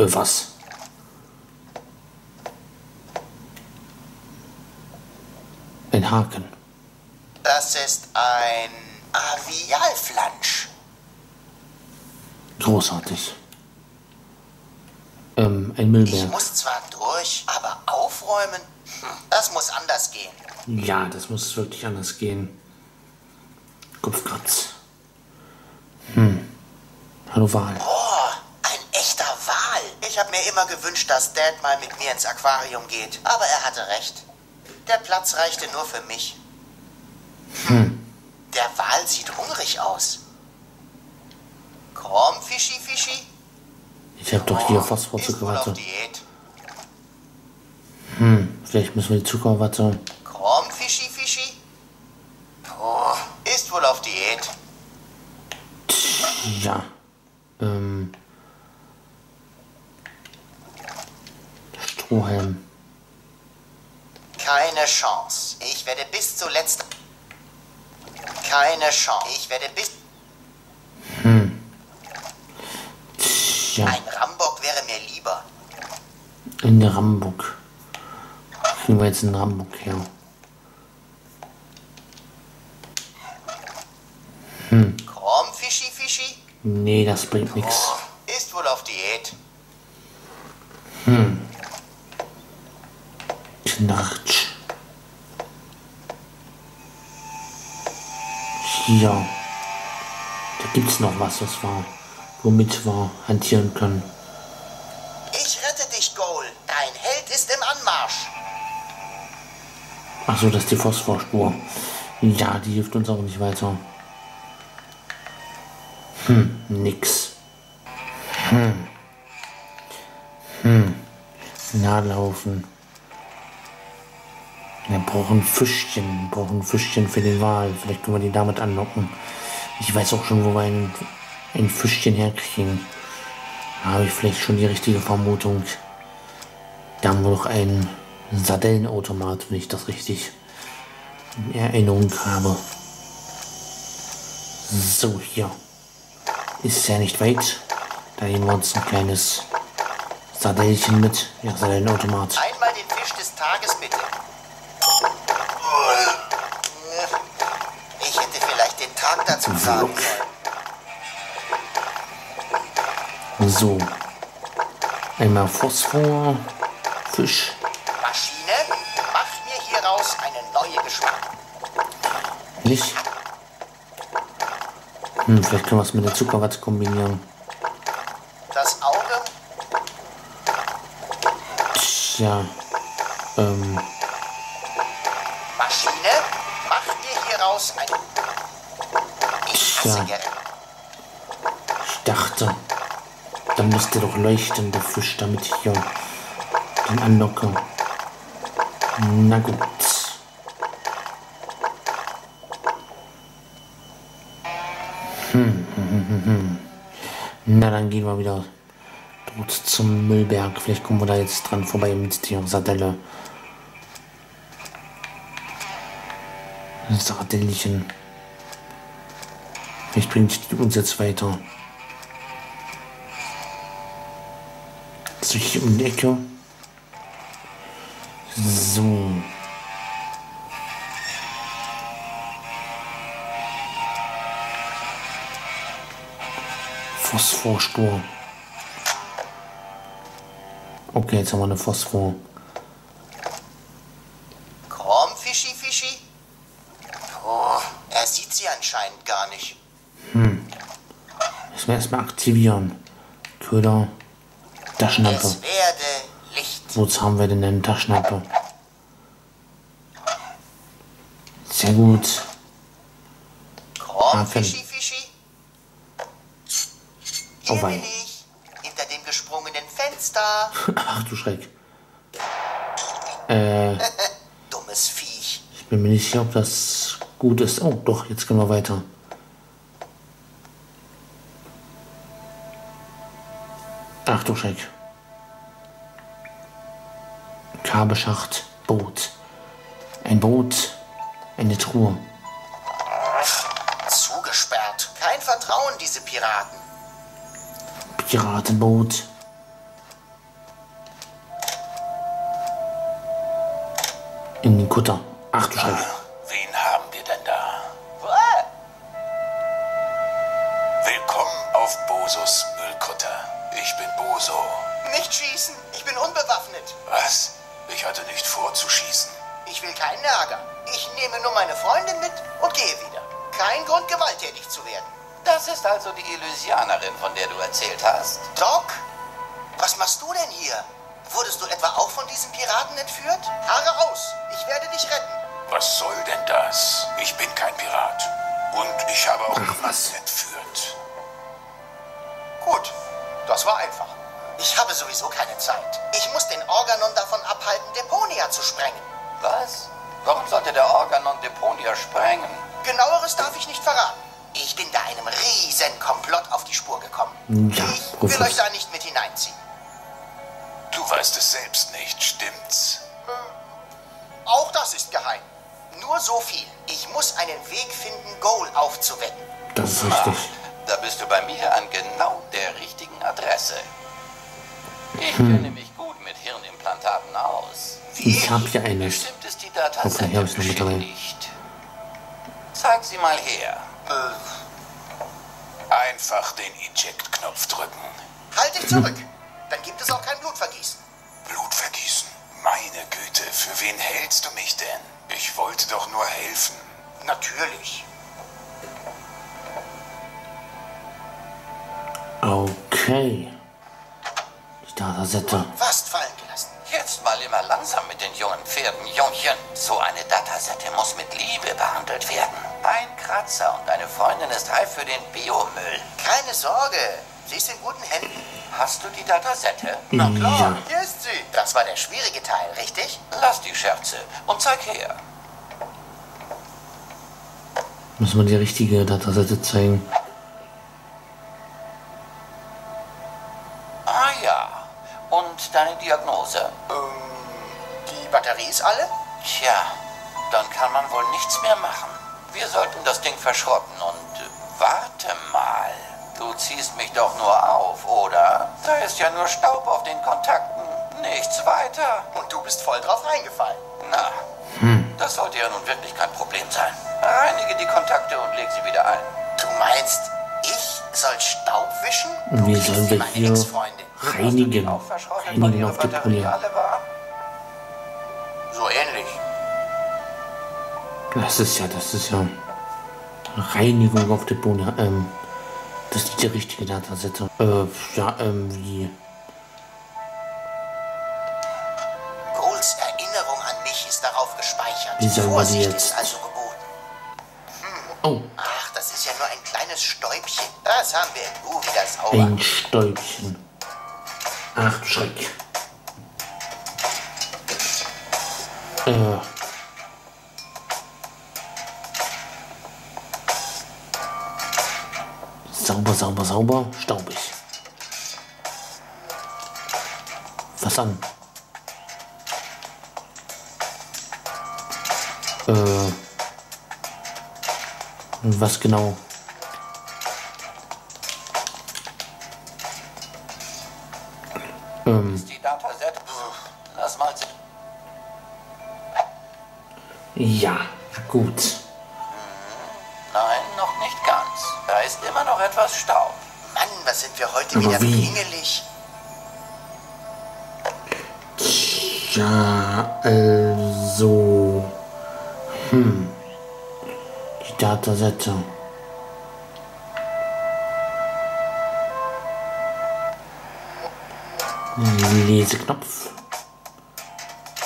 Was? Ein Haken. Das ist ein Avialflansch. Großartig. Ein Müllberg. Ich muss zwar durch, aber aufräumen, das muss anders gehen. Ja, das muss wirklich anders gehen. Kopfkratz. Hallo Wal. Boah, ein echter Wal. Ich habe mir immer gewünscht, dass Dad mal mit mir ins Aquarium geht. Aber er hatte recht. Der Platz reichte nur für mich. Der Wal sieht hungrig aus. Komm, Fischi, Fischi. Ich habe doch hier Phosphorspur. Vielleicht müssen wir die Zuckerwatte. Komm, Fischi, Fischi. Oh, ist wohl auf Diät. Ja. Strohhalm. Keine Chance. Ich werde bis zuletzt. Keine Chance. Ich werde bis. Ja. Ein Rambock wäre mir lieber. Ein Rambock. Kriegen wir jetzt einen Rambock her? Komm, Fischi, Fischi. Nee, das bringt nichts. Ist wohl auf Diät. Knatsch. Ja. Da gibt's noch was war. Womit wir hantieren können. Ich rette dich, Goal. Dein Held ist im Anmarsch. Achso, das ist die Phosphorspur. Ja, die hilft uns auch nicht weiter. Nix. Nadelhaufen. Wir brauchen Fischchen. Wir brauchen Fischchen für den Wal. Vielleicht können wir die damit anlocken. Ich weiß auch schon, wo wir ein Fischchen herkriegen. Da habe ich vielleicht schon die richtige Vermutung. Da haben wir noch einen Sardellenautomat, wenn ich das richtig in Erinnerung habe. So, hier. Ist ja nicht weit. Da nehmen wir uns ein kleines Sardellchen mit. Ja, Sardellenautomat. Einmal den Fisch des Tages bitte. Ich hätte vielleicht den Tag dazu sagen sollen. So, einmal Phosphor, Fisch. Maschine, mach mir hier raus eine neue Geschmack. Nicht? Vielleicht können wir es mit der Zuckerwatte kombinieren. Das Auge? Tja, Maschine, mach mir hier raus eine... Tja. Ich dachte... Da müsste doch leuchten, der Fisch, damit ich hier den anlocke. Na gut. Na, dann gehen wir wieder dort zum Müllberg. Vielleicht kommen wir da jetzt dran vorbei mit der Sardelle. Sardellchen. Vielleicht bringt die uns jetzt weiter. Hier um die Ecke. So. Phosphorspur. Okay, jetzt haben wir eine Phosphor. Komm, Fischi, Fischi. Oh, er sieht sie anscheinend gar nicht. Müssen wir erstmal aktivieren. Köder. Taschenlampe. Wozu haben wir denn eine Taschenlampe? Sehr gut. Komm, Fischi, Fischi. Hier bin ich. Hinter dem gesprungenen Fenster. Ach du Schreck. Dummes Viech. Ich bin mir nicht sicher, ob das gut ist. Oh doch, jetzt können wir weiter. Ach du Schreck. Kabelschacht, Boot. Ein Boot, eine Truhe. Zugesperrt. Kein Vertrauen, diese Piraten. Piratenboot. Kutter. Ach du Scheiße. Wen haben wir denn da? Willkommen auf Bozos Müllkutter. Ich bin Bozo. Nicht schießen, ich bin unbewaffnet. Was? Ich hatte nicht vor zu schießen. Ich will keinen Ärger. Ich nehme nur meine Freundin mit und gehe wieder. Kein Grund, gewalttätig zu werden. Das ist also die Elysianerin, von der du erzählt hast. Doc, was machst du denn hier? Wurdest du etwa auch von diesen Piraten entführt? Haare aus, ich werde dich retten. Was soll denn das? Ich bin kein Pirat. Und ich habe auch niemanden entführt. Gut, das war einfach. Ich habe sowieso keine Zeit. Ich muss den Organon davon abhalten, Deponia zu sprengen. Was? Warum sollte der Organon Deponia sprengen? Genaueres darf ich nicht verraten. Ich bin da einem riesen Komplott auf die Spur gekommen. Ja, ich will euch da nicht mit hineinziehen. Du weißt es selbst nicht, stimmt's? Auch das ist geheim. Nur so viel. Ich muss einen Weg finden, Goal aufzuwecken. Das ist richtig. Da bist du bei mir an genau der richtigen Adresse. Ich kenne mich gut mit Hirnimplantaten aus. Ich habe hier eine. Bestimmt ist die Datasette beschädigt. Zeig sie mal her. Einfach den Eject-Knopf drücken. Halt dich zurück. Dann gibt es auch kein Blutvergießen. Blutvergießen? Meine Güte, für wen hältst du mich denn? Ich wollte doch nur helfen. Natürlich. Okay. Die Datasette. Fast fallen gelassen. Jetzt mal immer langsam mit den jungen Pferden, Jungchen. So eine Datasette muss mit Liebe behandelt werden. Ein Kratzer und eine Freundin ist reif für den Biomüll. Keine Sorge, sie ist in guten Händen. Hast du die Datasette? Na klar, ja. Hier ist sie. Das war der schwierige Teil, richtig? Lass die Scherze und zeig her. Müssen wir die richtige Datasette zeigen? Ah ja. Und deine Diagnose? Die Batterie ist alle? Tja, dann kann man wohl nichts mehr machen. Wir sollten das Ding verschrotten und... Warte mal. Du ziehst mich doch nur auf, oder? Da ist ja nur Staub auf den Kontakten. Nichts weiter. Und du bist voll drauf reingefallen. Na, das sollte ja nun wirklich kein Problem sein. Reinige die Kontakte und leg sie wieder ein. Du meinst, ich soll Staub wischen? Wie sollen wir hier reinigen? Reinigen auf die Brille. So ähnlich. Das ist ja... Reinigung auf die Brille, Das ist die richtige Datasette. Wie? Goals Erinnerung an mich ist darauf gespeichert. Wie soll man die jetzt? Ist also geboten. Oh. Ach, das ist ja nur ein kleines Stäubchen. Das haben wir in Ruhe wieder sauber. Ein Stäubchen. Ach, Schreck. Sauber, staubig. Was an? Was genau? Ja, gut. Nein, noch nicht ganz. Da ist immer noch etwas Staub. Mann, was sind wir heute wieder klingelig. Ja, also... Die Datasette. Leseknopf.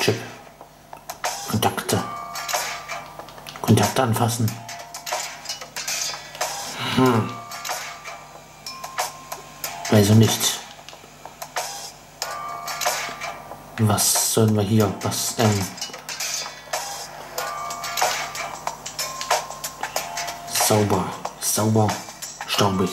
Chip. Kontakte. Kontakte anfassen. Also nicht. Was sollen wir hier? Sauber, staubig.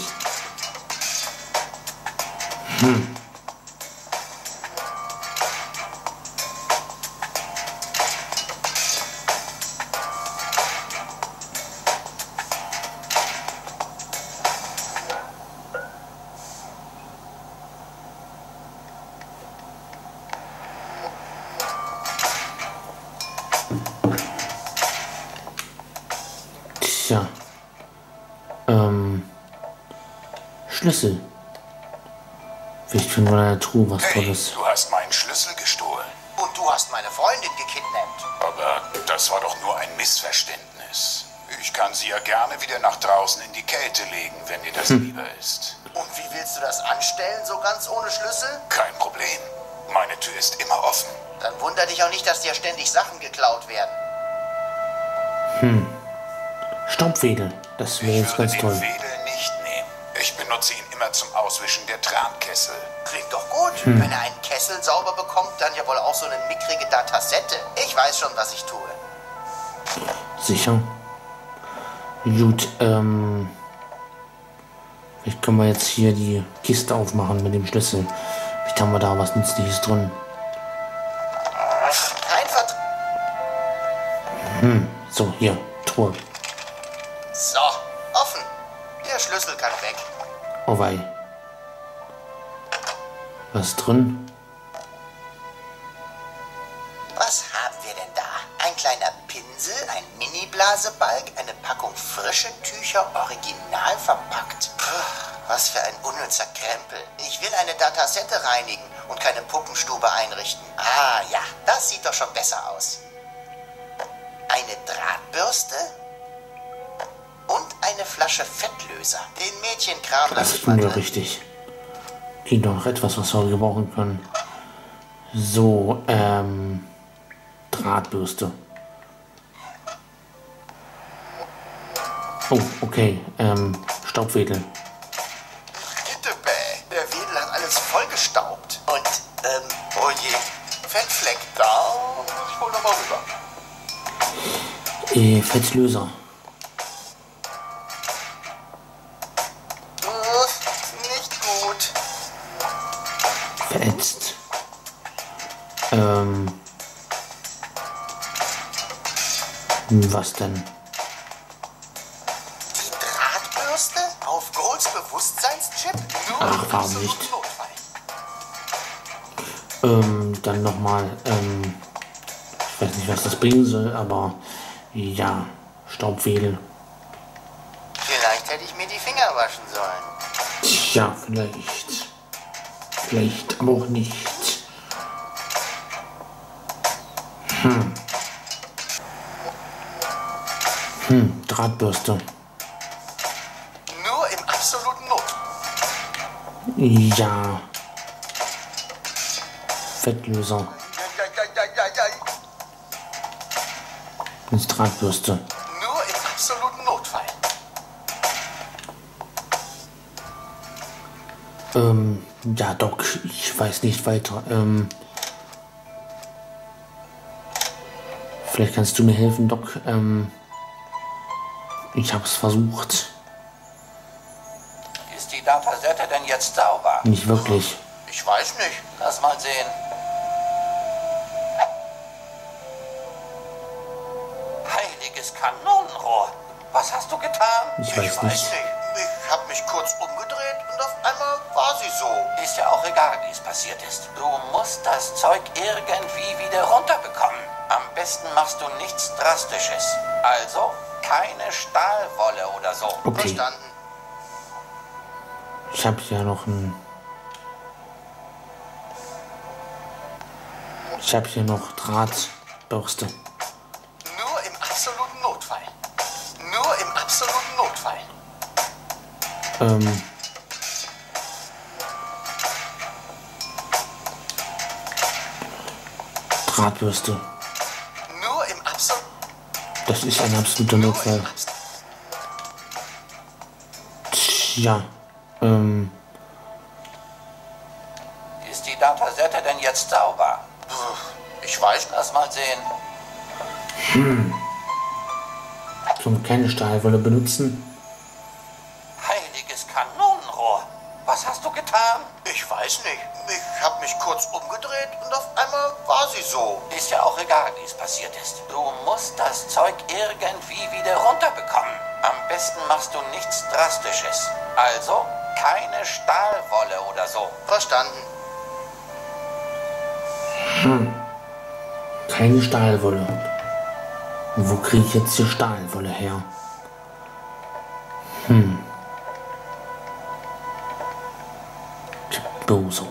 Schlüssel. Vielleicht finden wir in der Truhe was Tolles. Du hast meinen Schlüssel gestohlen. Und du hast meine Freundin gekidnappt. Aber das war doch nur ein Missverständnis. Ich kann sie ja gerne wieder nach draußen in die Kälte legen, wenn dir das lieber ist. Und wie willst du das anstellen, so ganz ohne Schlüssel? Kein Problem. Meine Tür ist immer offen. Dann wunder dich auch nicht, dass dir ständig Sachen geklaut werden. Staubwedel. Das wäre jetzt ganz toll. Ich würde den Wedel nicht nehmen. Ich benutze ihn immer zum Auswischen der Trankessel. Klingt doch gut. Wenn er einen Kessel sauber bekommt, dann ja wohl auch so eine mickrige Datasette. Ich weiß schon, was ich tue. Sicher. Gut, vielleicht können wir jetzt hier die Kiste aufmachen mit dem Schlüssel. Vielleicht haben wir da was Nützliches drin. So, hier, Truhe. So, offen. Der Schlüssel kann weg. Oh wei. Was drin? Was haben wir denn da? Ein kleiner Pinsel, ein Mini-Blasebalg, eine Packung frische Tücher, original verpackt. Puh, was für ein unnützer Krempel. Ich will eine Datasette reinigen und keine Puppenstube einrichten. Ah ja, das sieht doch schon besser aus. Eine Drahtbürste und eine Flasche Fettlöser. Den Mädchenkram. Das ist mir richtig. Klingt doch noch etwas, was wir gebrauchen können. So, Drahtbürste. Oh, okay. Staubwedel. Bitte, bäh. Der Wedel hat alles vollgestaubt. Und, oh je. Fettfleck da. Ich hol nochmal rüber. Fettlöser. Nicht gut. Verätzt. Was denn? Die Drahtbürste auf Golds Bewusstseinschip? Ach, warum nicht? Dann nochmal, ich weiß nicht, was das bringen soll, aber... Ja, Staubwedel. Vielleicht hätte ich mir die Finger waschen sollen. Tja, vielleicht. Vielleicht aber auch nicht. Drahtbürste. Nur im absoluten Not. Ja. Fettlöser. Eine Drahtbürste. Nur im absoluten Notfall. Ja, Doc, ich weiß nicht weiter. Vielleicht kannst du mir helfen, Doc. Ich hab's versucht. Ist die Datasette denn jetzt sauber? Nicht wirklich. Ich weiß nicht. Lass mal sehen. Kanonenrohr. Was hast du getan? Ich weiß nicht. Ich habe mich kurz umgedreht und auf einmal war sie so. Ist ja auch egal, wie es passiert ist. Du musst das Zeug irgendwie wieder runterbekommen. Am besten machst du nichts Drastisches. Also keine Stahlwolle oder so. Okay. Verstanden? Ich habe ja noch ein... Ich habe hier noch Drahtbürste. Drahtbürste. Nur im Absolut. Das ist ein absoluter Notfall. Tja. Ist die Datasette denn jetzt sauber? Ich weiß, lass mal sehen. So, keine Stahlwolle benutzen. Was hast du getan? Ich weiß nicht. Ich habe mich kurz umgedreht und auf einmal war sie so. Ist ja auch egal, wie es passiert ist. Du musst das Zeug irgendwie wieder runterbekommen. Am besten machst du nichts Drastisches. Also keine Stahlwolle oder so. Verstanden? Keine Stahlwolle. Wo kriege ich jetzt die Stahlwolle her? Bozo.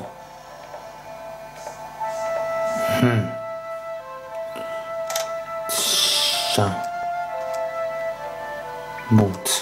Hm. Tja. Mut.